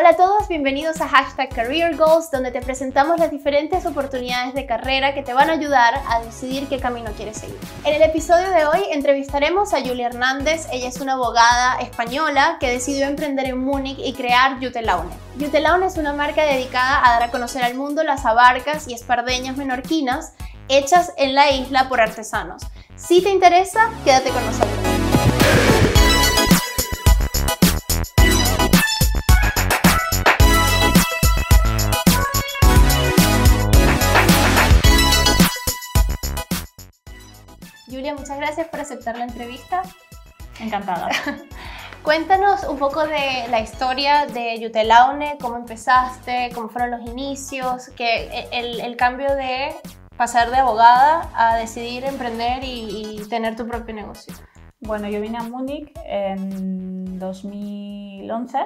Hola a todos, bienvenidos a Hashtag Career Goals, donde te presentamos las diferentes oportunidades de carrera que te van a ayudar a decidir qué camino quieres seguir. En el episodio de hoy entrevistaremos a Julia Hernández. Ella es una abogada española que decidió emprender en Múnich y crear Jutelaune. Jutelaune es una marca dedicada a dar a conocer al mundo las avarcas y espardeñas menorquinas hechas en la isla por artesanos. Si te interesa, quédate con nosotros. Julia, muchas gracias por aceptar la entrevista. Encantada. Cuéntanos un poco de la historia de Jutelaune, cómo empezaste, cómo fueron los inicios, que el cambio de pasar de abogada a decidir emprender y tener tu propio negocio. Bueno, yo vine a Múnich en 2011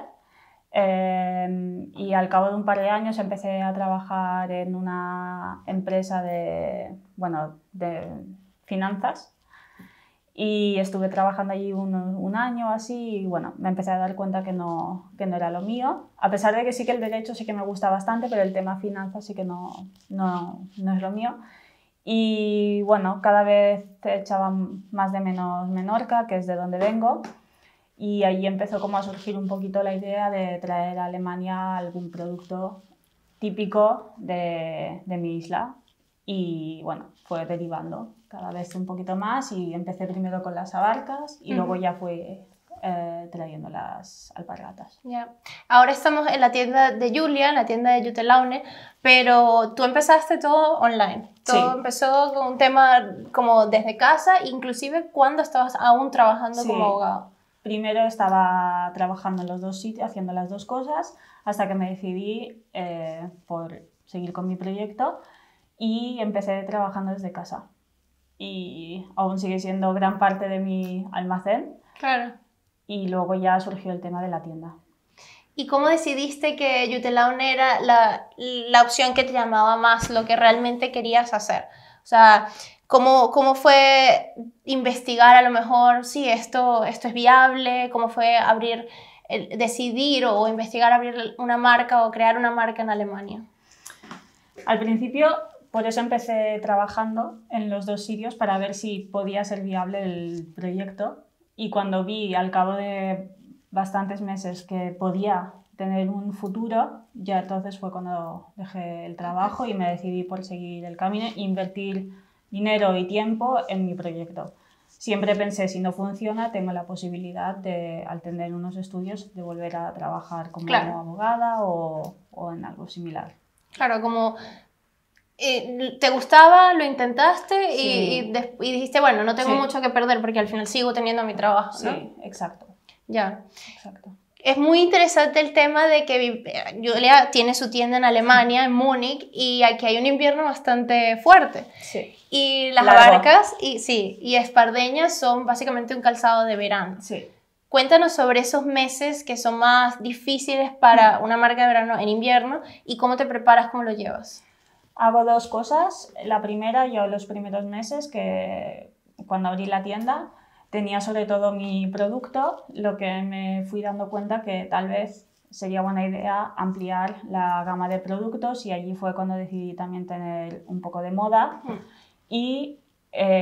y al cabo de un par de años empecé a trabajar en una empresa de finanzas y estuve trabajando allí un año así y bueno, me empecé a dar cuenta que no era lo mío, a pesar de que sí que el derecho sí que me gusta bastante, pero el tema finanzas sí que no es lo mío. Y bueno, cada vez echaba más de menos Menorca, que es de donde vengo, y allí empezó como a surgir un poquito la idea de traer a Alemania algún producto típico de mi isla. Y bueno, fue derivando cada vez un poquito más y empecé primero con las avarcas y luego ya fui trayendo las alpargatas. Yeah. Ahora estamos en la tienda de Julia, en la tienda de Jutelaune, pero tú empezaste todo online. Todo sí. Empezó con un tema como desde casa, inclusive cuando estabas aún trabajando sí. Como abogado. Primero estaba trabajando en los dos sitios, haciendo las dos cosas, hasta que me decidí por seguir con mi proyecto. Y empecé trabajando desde casa y aún sigue siendo gran parte de mi almacén. Claro. Y luego ya surgió el tema de la tienda. ¿Y cómo decidiste que Jutelaune era la opción que te llamaba más, lo que realmente querías hacer? O sea, ¿cómo fue investigar a lo mejor si esto es viable? ¿Cómo fue decidir o investigar abrir una marca o crear una marca en Alemania? Al principio... Por eso empecé trabajando en los dos sitios para ver si podía ser viable el proyecto. Y cuando vi al cabo de bastantes meses que podía tener un futuro, ya entonces fue cuando dejé el trabajo y me decidí por seguir el camino e invertir dinero y tiempo en mi proyecto. Siempre pensé, si no funciona, tengo la posibilidad de, al tener unos estudios, de volver a trabajar como claro. abogada o en algo similar. Claro, como... ¿Te gustaba? ¿Lo intentaste? Sí. Y dijiste, bueno, no tengo sí. mucho que perder porque al final sigo teniendo mi trabajo, ¿no? Sí, exacto. Ya. Exacto. Es muy interesante el tema de que Julia tiene su tienda en Alemania, en Múnich, y aquí hay un invierno bastante fuerte. Sí. Y las avarcas y espardeñas son básicamente un calzado de verano. Sí. Cuéntanos sobre esos meses que son más difíciles para una marca de verano en invierno y cómo te preparas, cómo lo llevas. Hago dos cosas. La primera, yo los primeros meses, que cuando abrí la tienda, tenía sobre todo mi producto, lo que me fui dando cuenta que tal vez sería buena idea ampliar la gama de productos y allí fue cuando decidí también tener un poco de moda y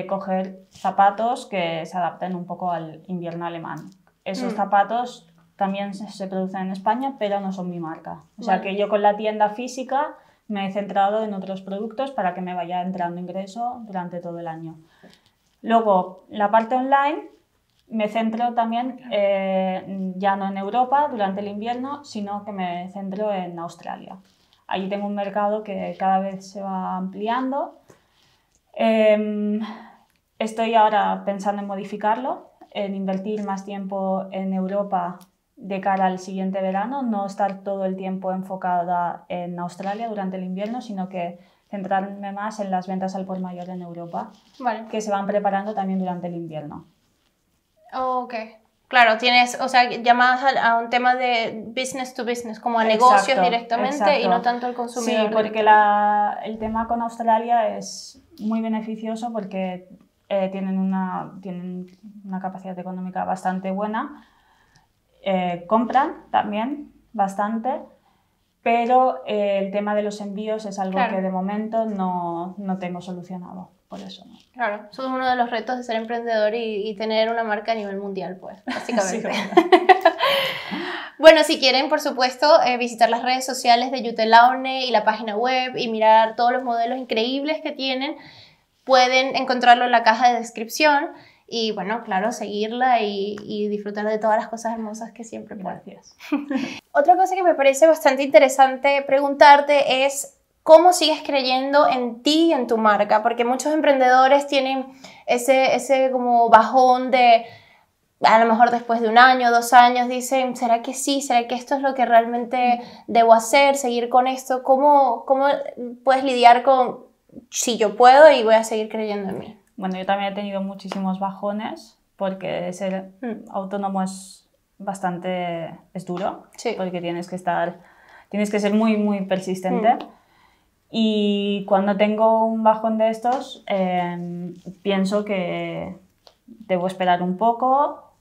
coger zapatos que se adapten un poco al invierno alemán. Esos zapatos también se producen en España, pero no son mi marca. O sea que yo con la tienda física... Me he centrado en otros productos para que me vaya entrando ingreso durante todo el año. Luego, la parte online, me centro también ya no en Europa durante el invierno, sino que me centro en Australia. Allí tengo un mercado que cada vez se va ampliando. Estoy ahora pensando en modificarlo, en invertir más tiempo en Europa de cara al siguiente verano, no estar todo el tiempo enfocada en Australia durante el invierno, sino que centrarme más en las ventas al por mayor en Europa, vale. que se van preparando también durante el invierno. Oh, ok. Claro, tienes, o sea, llamadas a un tema de business to business, como a exacto, negocios directamente exacto. y no tanto al consumidor. Sí, porque el tema con Australia es muy beneficioso porque tienen una capacidad económica bastante buena. Compran también bastante, pero el tema de los envíos es algo que de momento no tengo solucionado, por eso no. Claro, eso es uno de los retos de ser emprendedor y tener una marca a nivel mundial, pues, básicamente. Sí, bueno, si quieren, por supuesto, visitar las redes sociales de Jutelaune y la página web y mirar todos los modelos increíbles que tienen, pueden encontrarlo en la caja de descripción. Y bueno, claro, seguirla y disfrutar de todas las cosas hermosas que siempre puedes. Otra cosa que me parece bastante interesante preguntarte es ¿cómo sigues creyendo en ti y en tu marca? Porque muchos emprendedores tienen ese como bajón de, a lo mejor después de un año, 2 años, dicen, ¿será que sí? ¿Será que esto es lo que realmente debo hacer? ¿Seguir con esto? ¿Cómo puedes lidiar con si yo puedo y voy a seguir creyendo en mí? Bueno, yo también he tenido muchísimos bajones porque ser autónomo es duro, sí, porque tienes que ser muy, muy persistente. Y cuando tengo un bajón de estos, pienso que debo esperar un poco,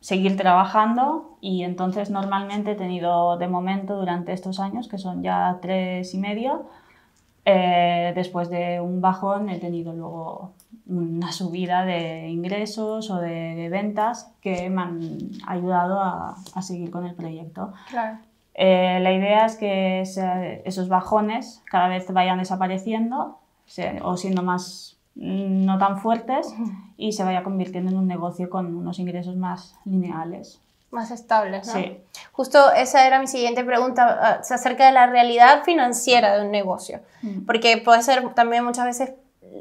seguir trabajando, y entonces normalmente he tenido de momento durante estos años, que son ya 3 y medio, después de un bajón he tenido luego una subida de ingresos o de ventas que me han ayudado a seguir con el proyecto. Claro. La idea es que esos bajones cada vez vayan desapareciendo o siendo más no tan fuertes y se vaya convirtiendo en un negocio con unos ingresos más lineales. Más estables, ¿no? Sí. Justo esa era mi siguiente pregunta, acerca de la realidad financiera de un negocio. Porque puede ser también muchas veces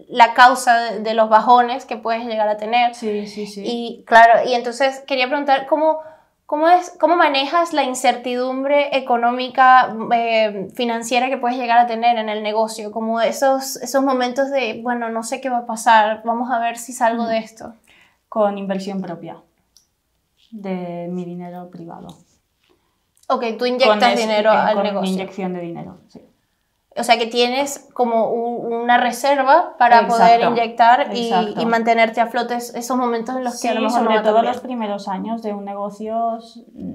la causa de los bajones que puedes llegar a tener. Sí, sí, sí. Y claro, y entonces quería preguntar ¿cómo manejas la incertidumbre económica, financiera que puedes llegar a tener en el negocio? Como esos momentos de, bueno, no sé qué va a pasar, vamos a ver si salgo de esto. Con inversión propia, de mi dinero privado. Ok, tú inyectas dinero al negocio. Con inyección de dinero, sí. O sea que tienes como una reserva para poder inyectar y mantenerte a flote esos momentos en los que a lo mejor sobre todo los primeros años de un negocio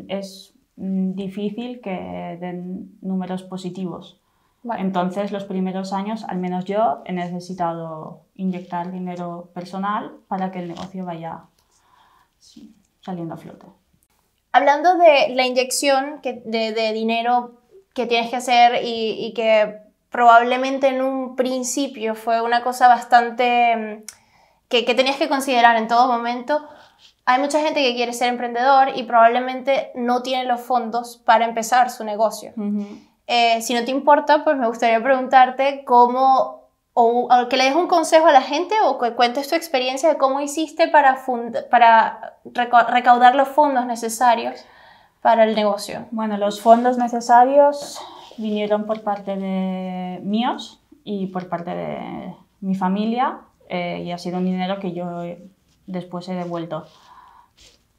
es difícil que den números positivos. Vale. Entonces los primeros años, al menos yo, he necesitado inyectar dinero personal para que el negocio vaya saliendo a flote. Hablando de la inyección de dinero que tienes que hacer y que probablemente en un principio fue una cosa bastante que tenías que considerar en todo momento. Hay mucha gente que quiere ser emprendedor y probablemente no tiene los fondos para empezar su negocio. Si no te importa, pues me gustaría preguntarte o que le des un consejo a la gente o que cuentes tu experiencia de cómo hiciste para recaudar los fondos necesarios para el negocio. Bueno, los fondos necesarios vinieron por parte de míos y por parte de mi familia, y ha sido un dinero que yo después he devuelto.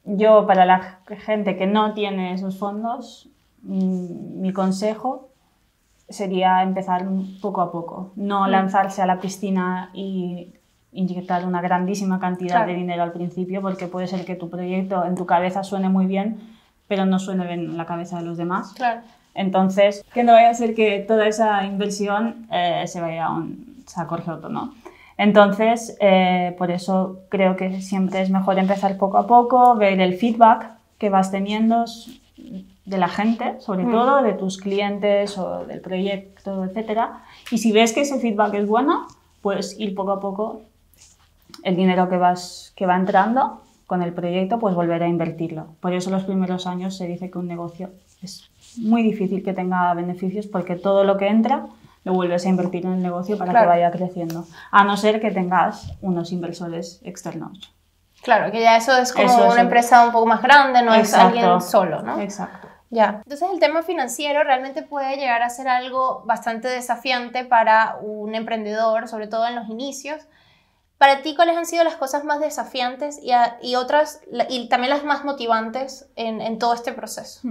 Yo, para la gente que no tiene esos fondos, mi consejo sería empezar poco a poco, no lanzarse a la piscina y inyectar una grandísima cantidad de dinero al principio, porque puede ser que tu proyecto en tu cabeza suene muy bien, pero no suene bien en la cabeza de los demás. Claro. Entonces, que no vaya a ser que toda esa inversión se vaya a un saco roto, ¿no? Entonces, por eso creo que siempre es mejor empezar poco a poco, ver el feedback que vas teniendo de la gente, sobre todo, de tus clientes o del proyecto, etc. Y si ves que ese feedback es bueno, pues ir poco a poco, el dinero que va entrando con el proyecto, pues volver a invertirlo. Por eso los primeros años se dice que un negocio es muy difícil que tenga beneficios, porque todo lo que entra lo vuelves a invertir en el negocio para que vaya creciendo, a no ser que tengas unos inversores externos. Claro, que ya eso es como una empresa un poco más grande, no es alguien solo, ¿no? Exacto. Ya. Entonces el tema financiero realmente puede llegar a ser algo bastante desafiante para un emprendedor, sobre todo en los inicios. Para ti, ¿cuáles han sido las cosas más desafiantes y también las más motivantes en todo este proceso?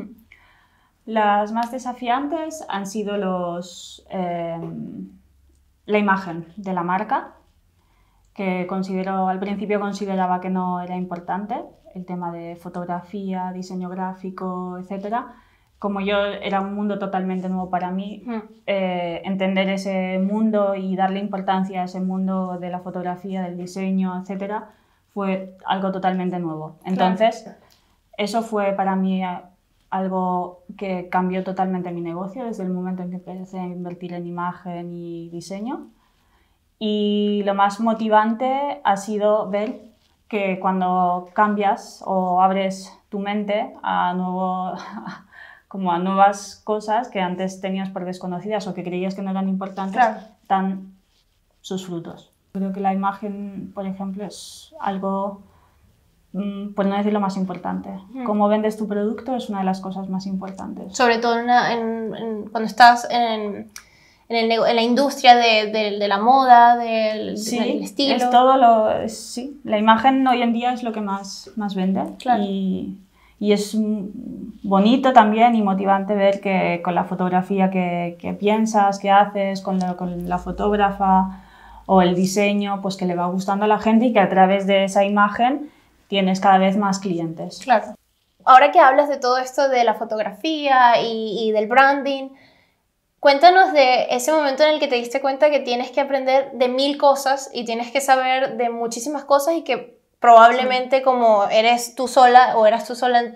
Las más desafiantes han sido la imagen de la marca, que consideraba que no era importante. el tema de fotografía, diseño gráfico, etc. Como yo era un mundo totalmente nuevo para mí, entender ese mundo y darle importancia a ese mundo de la fotografía, del diseño, etc., fue algo totalmente nuevo. Entonces, claro, eso fue para mí algo que cambió totalmente mi negocio desde el momento en que empecé a invertir en imagen y diseño. Y lo más motivante ha sido ver que cuando cambias o abres tu mente a nuevas cosas que antes tenías por desconocidas o que creías que no eran importantes, claro, dan sus frutos. Creo que la imagen, por ejemplo, es algo, por no decir lo más importante. Cómo vendes tu producto es una de las cosas más importantes. Sobre todo cuando estás en la industria de la moda, del estilo. La imagen hoy en día es lo que más vende. Claro. Y es bonito también y motivante ver que con la fotografía que piensas, que haces, con la fotógrafa o el diseño, pues que le va gustando a la gente y que a través de esa imagen tienes cada vez más clientes. Claro. Ahora que hablas de todo esto de la fotografía y del branding, cuéntanos de ese momento en el que te diste cuenta que tienes que aprender de 1000 cosas y tienes que saber de muchísimas cosas y que probablemente como eres tú sola o eras tú sola en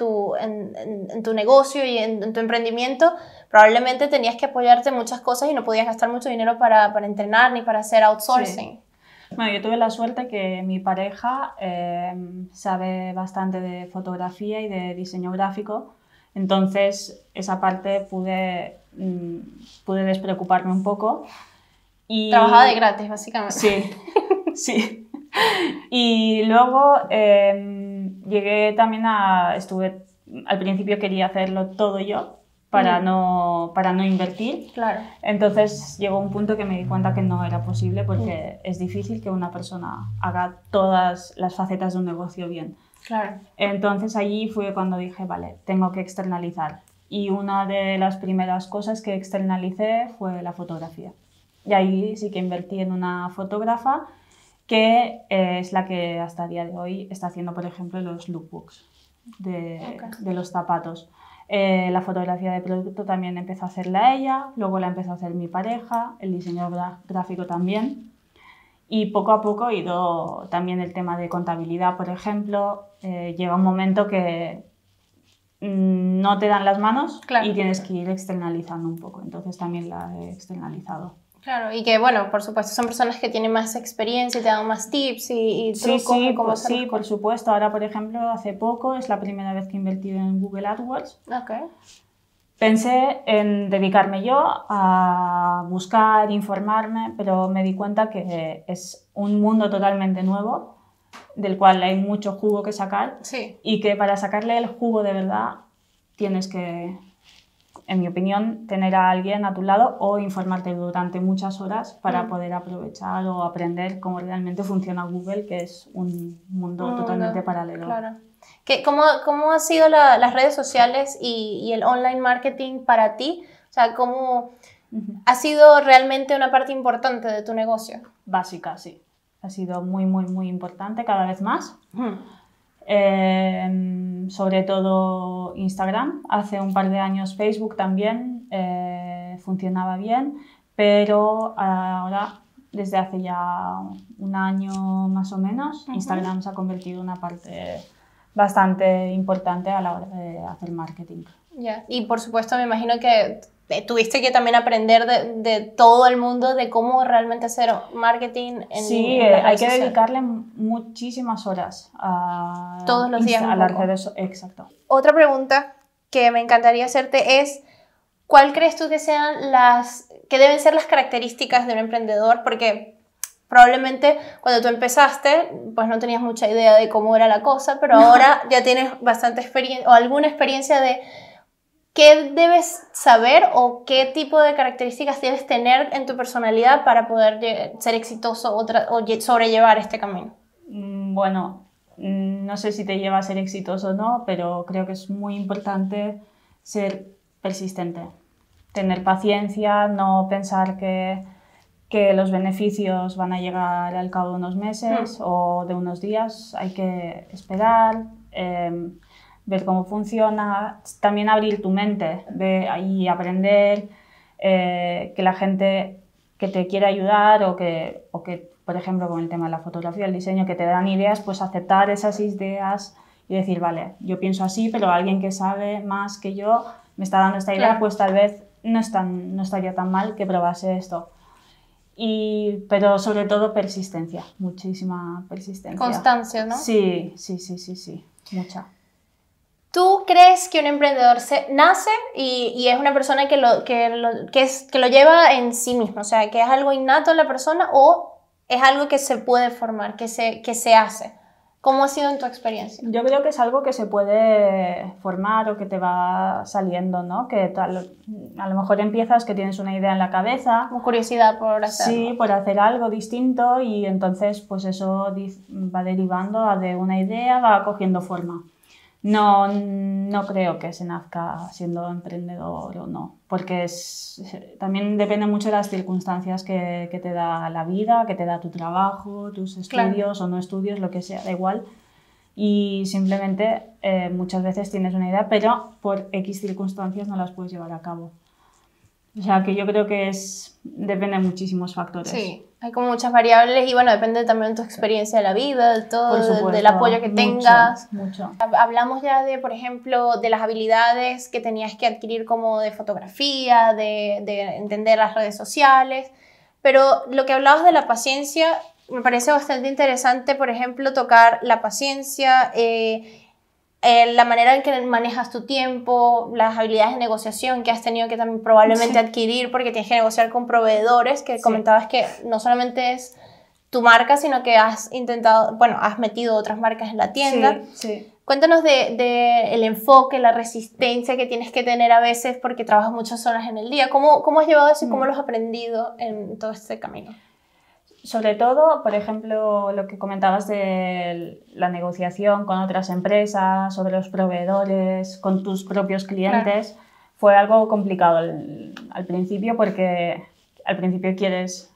tu negocio y en tu emprendimiento, probablemente tenías que apoyarte en muchas cosas y no podías gastar mucho dinero para entrenar ni para hacer outsourcing. Sí. Bueno, yo tuve la suerte que mi pareja sabe bastante de fotografía y de diseño gráfico, entonces esa parte pude despreocuparme un poco. Y trabajaba de gratis, básicamente. Sí, sí. Y luego llegué también al principio quería hacerlo todo yo para no invertir. Claro. Entonces llegó un punto que me di cuenta que no era posible porque es difícil que una persona haga todas las facetas de un negocio bien. Claro. Entonces allí fue cuando dije, vale, tengo que externalizar. Y una de las primeras cosas que externalicé fue la fotografía. Y ahí sí que invertí en una fotógrafa que es la que hasta el día de hoy está haciendo, por ejemplo, los lookbooks de los zapatos. La fotografía de producto también empezó a hacerla ella, luego la empezó a hacer mi pareja, el diseño gráfico también. Y poco a poco he ido también el tema de contabilidad, por ejemplo. Lleva un momento que no te dan las manos, claro, y tienes que ir externalizando un poco. Entonces también la he externalizado. Claro, y que bueno, por supuesto, son personas que tienen más experiencia y te dan más tips y trucos. Sí, por supuesto. Ahora, por ejemplo, hace poco es la primera vez que he invertido en Google AdWords. Okay. Pensé en dedicarme yo a buscar, informarme, pero me di cuenta que es un mundo totalmente nuevo, del cual hay mucho jugo que sacar, sí, y que para sacarle el jugo de verdad tienes que, en mi opinión, tener a alguien a tu lado o informarte durante muchas horas para poder aprovechar o aprender cómo realmente funciona Google, que es un mundo totalmente paralelo. Claro. ¿Cómo han sido las redes sociales y el online marketing para ti? O sea, ¿cómo ha sido realmente una parte importante de tu negocio? Básica, sí. Ha sido muy, muy, muy importante, cada vez más. Sobre todo Instagram. Hace un par de años Facebook también funcionaba bien, pero ahora, desde hace ya un año más o menos, Instagram se ha convertido en una parte bastante importante a la hora de hacer marketing. Yeah. Y por supuesto me imagino que tuviste que también aprender de todo el mundo de cómo realmente hacer marketing en hay que dedicarle muchísimas horas a todos los días a las redes. Exacto. Otra pregunta que me encantaría hacerte es ¿cuál crees tú que sean que deben ser las características de un emprendedor? Porque probablemente cuando tú empezaste pues no tenías mucha idea de cómo era la cosa, pero ahora ya tienes bastante experiencia o alguna experiencia de ¿qué debes saber o qué tipo de características debes tener en tu personalidad para poder ser exitoso o sobrellevar este camino? Bueno, no sé si te lleva a ser exitoso o no, pero creo que es muy importante ser persistente, tener paciencia, no pensar que los beneficios van a llegar al cabo de unos meses o de unos días. Hay que esperar, ver cómo funciona, también abrir tu mente y aprender que la gente que te quiere ayudar o que, por ejemplo, con el tema de la fotografía, el diseño, que te dan ideas, pues aceptar esas ideas y decir, vale, yo pienso así, pero alguien que sabe más que yo me está dando esta idea, claro, pues tal vez no estaría tan mal que probase esto. Pero sobre todo persistencia, muchísima persistencia. Constancia, ¿no? Sí, mucha. ¿Tú crees que un emprendedor nace y es una persona que lo lleva en sí mismo? O sea, ¿que es algo innato en la persona o es algo que se puede formar, que se hace? ¿Cómo ha sido en tu experiencia? Yo creo que es algo que se puede formar o que te va saliendo, ¿no? Que a lo mejor empiezas que tienes una idea en la cabeza. Como curiosidad por hacer. Sí, por hacer algo distinto y entonces pues eso va derivando de una idea, va cogiendo forma. No creo que se nazca siendo emprendedor o no, porque también depende mucho de las circunstancias que te da la vida, que te da tu trabajo, tus estudios, claro, o no estudios, lo que sea, da igual. Y simplemente muchas veces tienes una idea, pero por X circunstancias no las puedes llevar a cabo. O sea, que yo creo que depende de muchísimos factores. Sí, hay como muchas variables y bueno, depende también de tu experiencia de la vida, de todo, supuesto, del apoyo que tengas. Mucho. Hablamos ya de, por ejemplo, de las habilidades que tenías que adquirir como de fotografía, de entender las redes sociales, pero lo que hablabas de la paciencia me parece bastante interesante, por ejemplo, tocar la paciencia, la manera en que manejas tu tiempo, las habilidades de negociación que has tenido que también probablemente adquirir porque tienes que negociar con proveedores, que comentabas que no solamente es tu marca, sino que has intentado, bueno, has metido otras marcas en la tienda. Sí. Cuéntanos del enfoque, la resistencia que tienes que tener a veces porque trabajas muchas horas en el día. ¿Cómo has llevado eso y cómo lo has aprendido en todo este camino? Sobre todo, por ejemplo, lo que comentabas de la negociación con otras empresas, sobre los proveedores, con tus propios clientes, claro, fue algo complicado al principio porque al principio quieres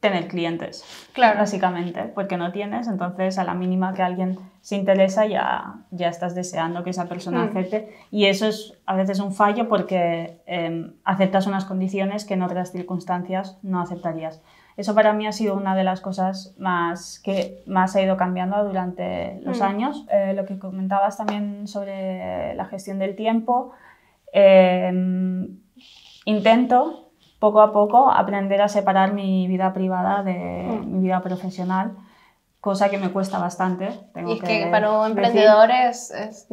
tener clientes, claro, básicamente, porque no tienes, entonces a la mínima que alguien se interesa ya estás deseando que esa persona acepte y eso es a veces un fallo porque aceptas unas condiciones que en otras circunstancias no aceptarías. Eso para mí ha sido una de las cosas que más ha ido cambiando durante los años. Lo que comentabas también sobre la gestión del tiempo. Intento, poco a poco, aprender a separar mi vida privada de mi vida profesional, cosa que me cuesta bastante. Y es que para un emprendedor no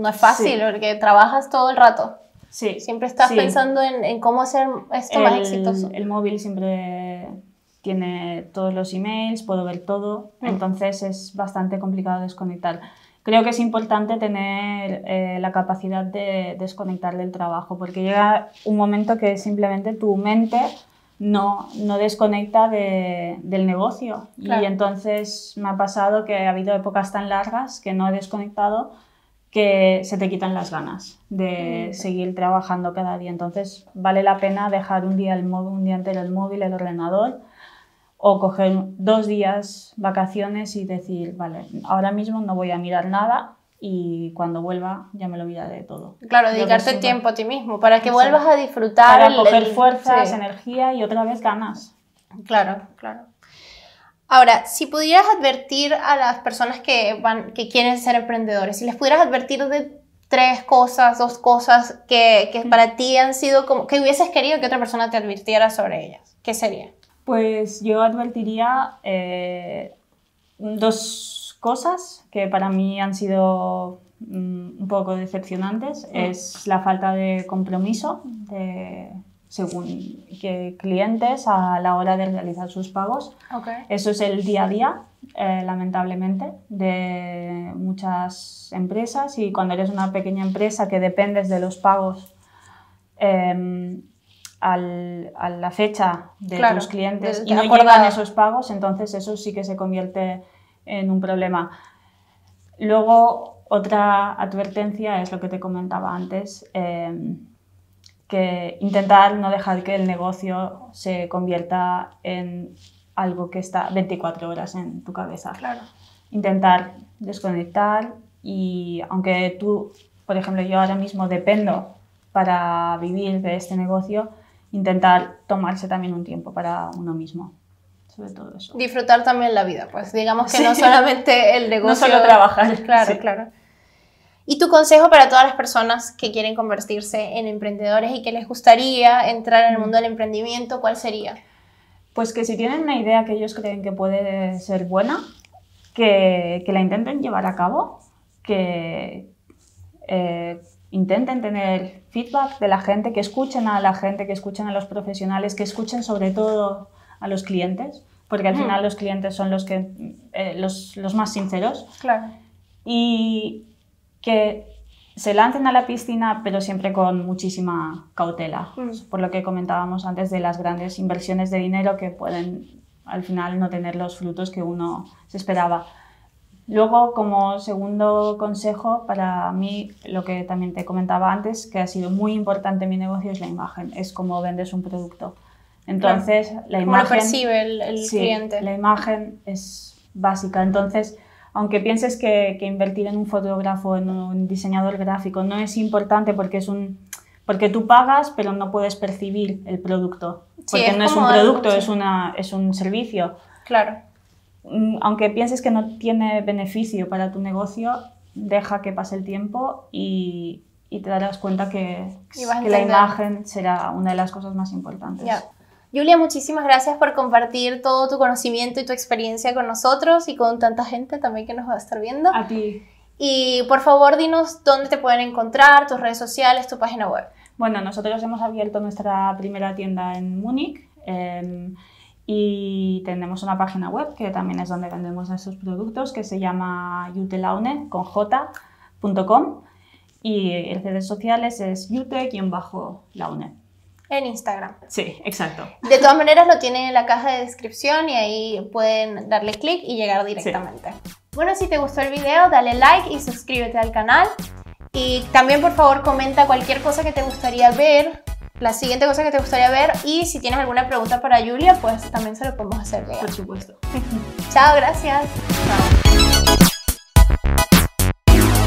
es fácil, sí, porque trabajas todo el rato. Sí. Siempre estás pensando en cómo hacer esto más exitoso. El móvil siempre tiene todos los emails, puedo ver todo, entonces es bastante complicado desconectar. Creo que es importante tener la capacidad de desconectar del trabajo, porque llega un momento que simplemente tu mente no desconecta del negocio. Claro. Y entonces me ha pasado que ha habido épocas tan largas que no he desconectado que se te quitan las ganas de seguir trabajando cada día. Entonces vale la pena dejar un día entero el móvil, el ordenador, o coger 2 días vacaciones y decir, vale, ahora mismo no voy a mirar nada y cuando vuelva ya me lo miraré todo. Claro, dedicarte tiempo a ti mismo para que vuelvas a disfrutar. Para coger fuerzas, energía y otra vez ganas. Claro, claro. Ahora, si pudieras advertir a las personas que quieren ser emprendedores, si les pudieras advertir de 3 cosas, 2 cosas que para ti han sido como que hubieses querido que otra persona te advirtiera sobre ellas, ¿qué sería? Pues yo advertiría 2 cosas que para mí han sido un poco decepcionantes. Es la falta de compromiso según que clientes a la hora de realizar sus pagos. Okay. Eso es el día a día, lamentablemente, de muchas empresas. Y cuando eres una pequeña empresa que dependes de los pagos a la fecha de claro, tus clientes y no llegan esos pagos, entonces eso sí que se convierte en un problema. Luego, otra advertencia es lo que te comentaba antes, que intentar no dejar que el negocio se convierta en algo que está 24 horas en tu cabeza. Claro. Intentar desconectar, Y aunque tú, por ejemplo, yo ahora mismo dependo para vivir de este negocio, intentar tomarse también un tiempo para uno mismo, sobre todo eso. Disfrutar también la vida, pues digamos que sí. No solamente el negocio. No solo trabajar. Claro, sí. Claro. ¿Y tu consejo para todas las personas que quieren convertirse en emprendedores y que les gustaría entrar en el mundo del emprendimiento, cuál sería? Pues que si tienen una idea que ellos creen que puede ser buena, que la intenten llevar a cabo, que intenten tener feedback de la gente, que escuchen a la gente, que escuchen a los profesionales, que escuchen sobre todo a los clientes, porque al final los clientes son los que los más sinceros. Claro. Y que se lancen a la piscina, pero siempre con muchísima cautela, por lo que comentábamos antes de las grandes inversiones de dinero que pueden al final no tener los frutos que uno se esperaba. Luego, como segundo consejo, para mí, lo que también te comentaba antes, que ha sido muy importante en mi negocio, es la imagen, es cómo vendes un producto. Entonces, claro, la imagen... ¿Cómo lo percibe el cliente? La imagen es básica. Entonces, aunque pienses que invertir en un fotógrafo, en un diseñador gráfico, no es importante porque es porque tú pagas, pero no puedes percibir el producto. Porque sí, no es un producto, es un servicio. Claro. Aunque pienses que no tiene beneficio para tu negocio, deja que pase el tiempo y te darás cuenta que la imagen será una de las cosas más importantes. Yeah. Julia, muchísimas gracias por compartir todo tu conocimiento y tu experiencia con nosotros y con tanta gente también que nos va a estar viendo. A ti. Y por favor, dinos dónde te pueden encontrar, tus redes sociales, tu página web. Bueno, nosotros hemos abierto nuestra primera tienda en Múnich y tenemos una página web que también es donde vendemos nuestros productos, que se llama Jutelaune.com y en redes sociales es jute-laune. En Instagram. Sí, exacto. De todas maneras lo tienen en la caja de descripción y ahí pueden darle clic y llegar directamente. Sí. Bueno, si te gustó el video, dale like y suscríbete al canal. Y también, por favor, comenta cualquier cosa que te gustaría ver, la siguiente cosa que te gustaría ver, y si tienes alguna pregunta para Julia, pues también se lo podemos hacer llegar. Por supuesto. Chao, gracias. Chao.